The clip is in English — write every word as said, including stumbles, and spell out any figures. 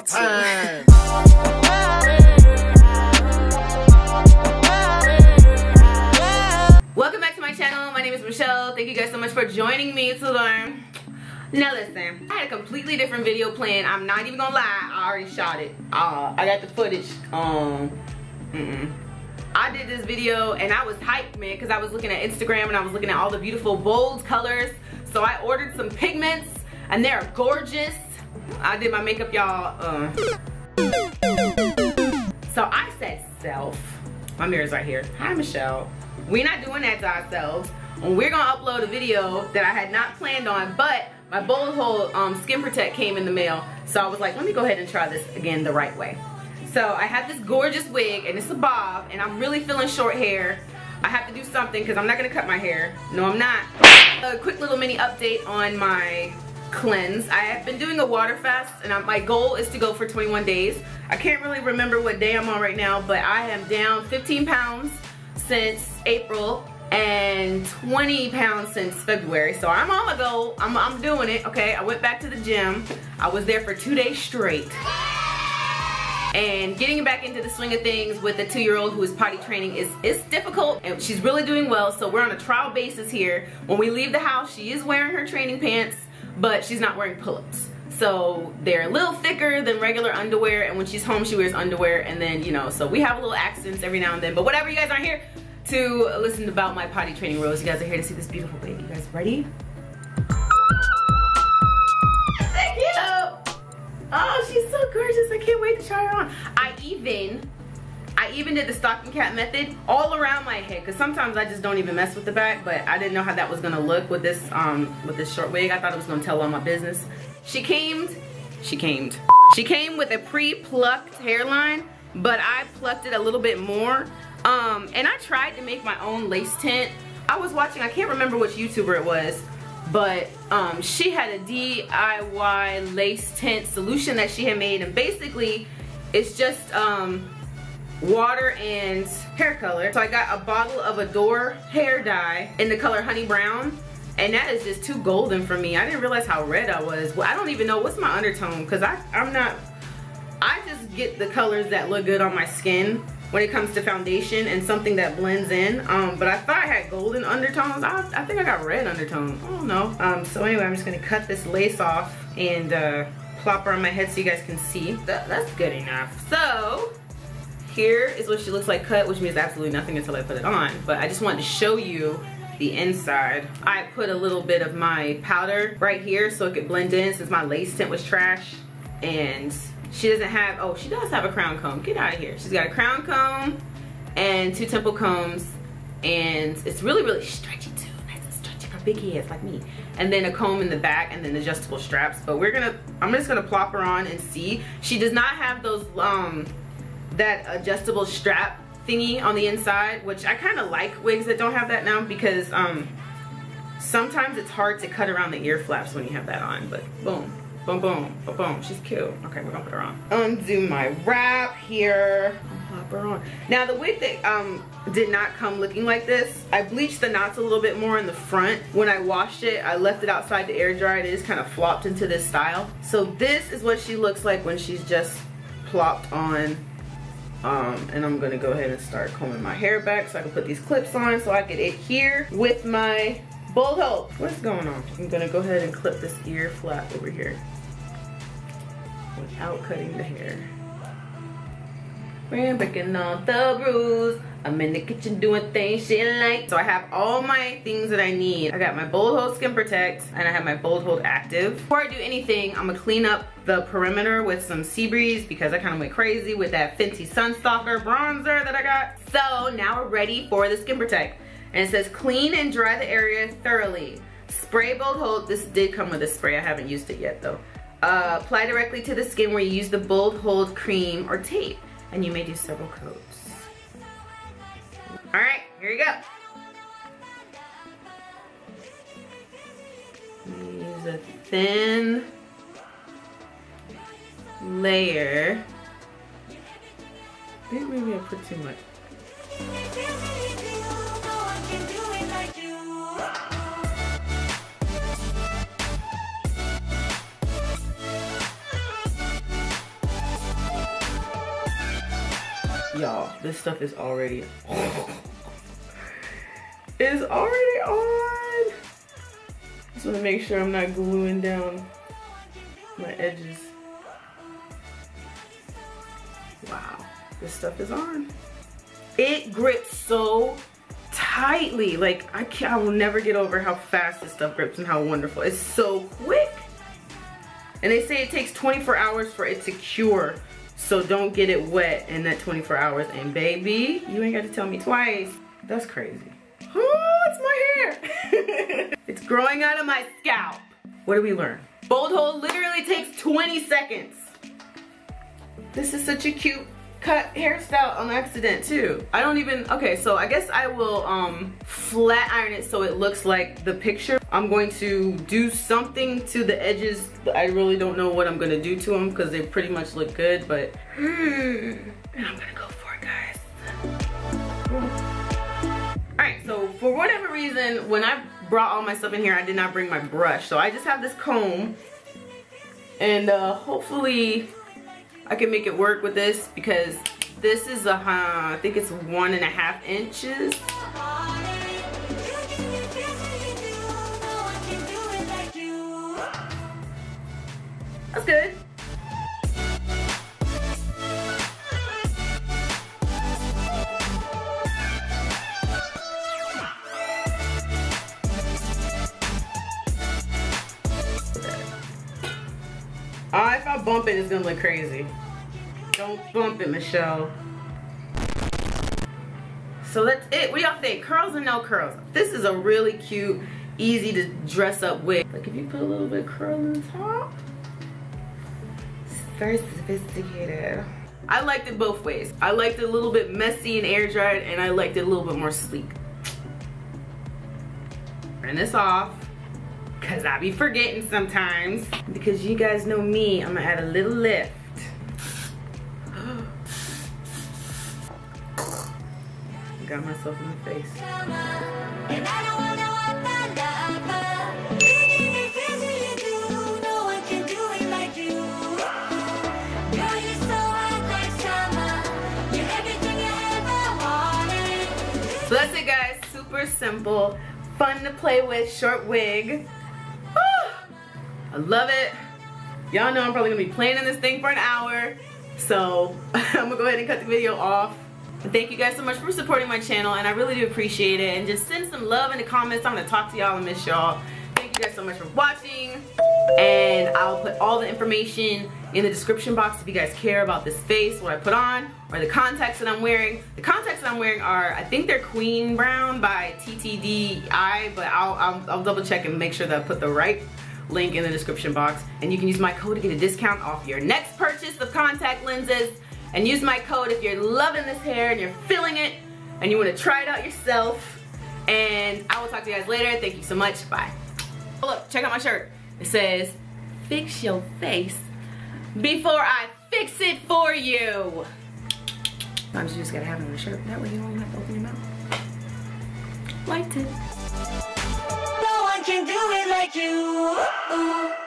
the time. Welcome back to my channel. My name is Michelle. Thank you guys so much for joining me to learn. Now listen, I had a completely different video planned. I'm not even gonna lie, I already shot it. Uh, I got the footage. Um, mm-mm. I did this video and I was hyped, man, because I was looking at Instagram and I was looking at all the beautiful bold colors. So I ordered some pigments and they're gorgeous. I did my makeup, y'all. Uh. So I said, self, my mirror's right here. Hi, Michelle. We're not doing that to ourselves. We're gonna upload a video that I had not planned on, but my BoldHold um, Skin Protect came in the mail, so I was like, let me go ahead and try this again the right way. So I have this gorgeous wig, and it's a bob, and I'm really feeling short hair. I have to do something, because I'm not going to cut my hair. No, I'm not. A quick little mini update on my cleanse. I have been doing a water fast, and I, my goal is to go for twenty-one days. I can't really remember what day I'm on right now, but I am down fifteen pounds since April, and twenty pounds since February. So I'm on my goal. I'm, I'm doing it, okay? I went back to the gym. I was there for two days straight. And getting back into the swing of things with a two-year-old who is potty training is, is difficult. And she's really doing well, so we're on a trial basis here. When we leave the house, she is wearing her training pants, but she's not wearing pull-ups. So they're a little thicker than regular underwear, and when she's home, she wears underwear, and then, you know, so we have a little accidents every now and then. But whatever, you guys aren't here to listen about my potty training rules. You guys are here to see this beautiful wig. You guys ready? Thank you! Oh, she's so gorgeous. I can't wait to try her on. I even, I even did the stocking cap method all around my head, because sometimes I just don't even mess with the back, but I didn't know how that was gonna look with this, um, with this short wig. I thought it was gonna tell all my business. She came, she came, she came with a pre-plucked hairline, but I plucked it a little bit more. Um, and I tried to make my own lace tint. I was watching, I can't remember which YouTuber it was, but um, she had a D I Y lace tint solution that she had made, and basically it's just um, water and hair color. So I got a bottle of Adore hair dye in the color honey brown, and that is just too golden for me. I didn't realize how red I was. Well, I don't even know what's my undertone, because I I'm not, I just get the colors that look good on my skin when it comes to foundation and something that blends in. Um, but I thought I had golden undertones. I, I think I got red undertones, I don't know. Um, so anyway, I'm just gonna cut this lace off and uh, plop her on my head so you guys can see. That, that's good enough. So here is what she looks like cut, which means absolutely nothing until I put it on. But I just wanted to show you the inside. I put a little bit of my powder right here so it could blend in, since my lace tint was trash. And she doesn't have, oh, she does have a crown comb. Get out of here. She's got a crown comb and two temple combs, and it's really, really stretchy too. Nice and stretchy for big heads like me. And then a comb in the back, and then adjustable straps. But we're gonna, I'm just gonna plop her on and see. She does not have those, um, that adjustable strap thingy on the inside, which I kind of like wigs that don't have that now, because um, sometimes it's hard to cut around the ear flaps when you have that on. But boom. Boom, boom, boom, boom. She's cute. Okay, we're gonna put her on. Undo my wrap here. Pop her on. Now, the wig that um, did not come looking like this, I bleached the knots a little bit more in the front. When I washed it, I left it outside to air dry. It just kind of flopped into this style. So this is what she looks like when she's just plopped on. Um, and I'm gonna go ahead and start combing my hair back so I can put these clips on so I can adhere with my BoldHold. What's going on? I'm gonna go ahead and clip this ear flap over here without cutting the hair. We're breaking all the rules. I'm in the kitchen doing things she like. So I have all my things that I need. I got my BoldHold Skin Protect, and I have my BoldHold Active. Before I do anything, I'm gonna clean up the perimeter with some Seabreeze, because I kind of went crazy with that Fenty Sunstalker bronzer that I got. So now we're ready for the Skin Protect. And it says, clean and dry the area thoroughly. Spray BoldHold. This did come with a spray. I haven't used it yet, though. Uh, apply directly to the skin where you use the BoldHold cream or tape. And you may do several coats. All right, here you go. Use a thin layer. I think maybe I put too much. y'all, this stuff is already on. It's already on. Just want to make sure I'm not gluing down my edges. Wow, this stuff is on. It grips so tightly. Like, I can't, I will never get over how fast this stuff grips and how wonderful. It's so quick. And they say it takes twenty-four hours for it to cure. So don't get it wet in that twenty-four hours. And baby, you ain't got to tell me twice. That's crazy. Oh, it's my hair. It's growing out of my scalp. What did we learn? BoldHold literally takes twenty seconds. This is such a cute cut hairstyle on accident too. I don't even, okay, so I guess I will um, flat iron it so it looks like the picture. I'm going to do something to the edges. I really don't know what I'm going to do to them because they pretty much look good, but I'm going to go for it, guys. Alright, so for whatever reason, when I brought all my stuff in here, I did not bring my brush. So I just have this comb and uh, hopefully I can make it work with this because this is a, uh, I think it's one and a half inches. That's good. Uh, if I bump it, it's gonna look crazy. Don't bump it, Michelle. So that's it. What do y'all think? Curls or no curls? This is a really cute, easy to dress up wig. Like if you put a little bit of curl on top, it's very sophisticated. I liked it both ways. I liked it a little bit messy and air dried, and I liked it a little bit more sleek. Turn this off. Cause I be forgetting sometimes. Because you guys know me, I'm gonna add a little lift. I got myself in the face. So that's it, guys. Super simple, fun to play with, short wig. I love it. Y'all know I'm probably gonna be playing in this thing for an hour. So I'm gonna go ahead and cut the video off. Thank you guys so much for supporting my channel and I really do appreciate it. And just send some love in the comments. I'm gonna talk to y'all and miss y'all. Thank you guys so much for watching. And I'll put all the information in the description box if you guys care about this face, what I put on, or the contacts that I'm wearing. The contacts that I'm wearing are, I think they're Queen Brown by T T D Eye, but I'll, I'll, I'll double check and make sure that I put the right link in the description box, and you can use my code to get a discount off your next purchase of contact lenses. And use my code if you're loving this hair and you're feeling it and you want to try it out yourself. And I will talk to you guys later. Thank you so much. Bye. Oh, look, check out my shirt. It says fix your face before I fix it for you. Sometimes you just gotta have it on a shirt, that way you don't even have to open your mouth. Liked it. No one can do it like you. Ooh.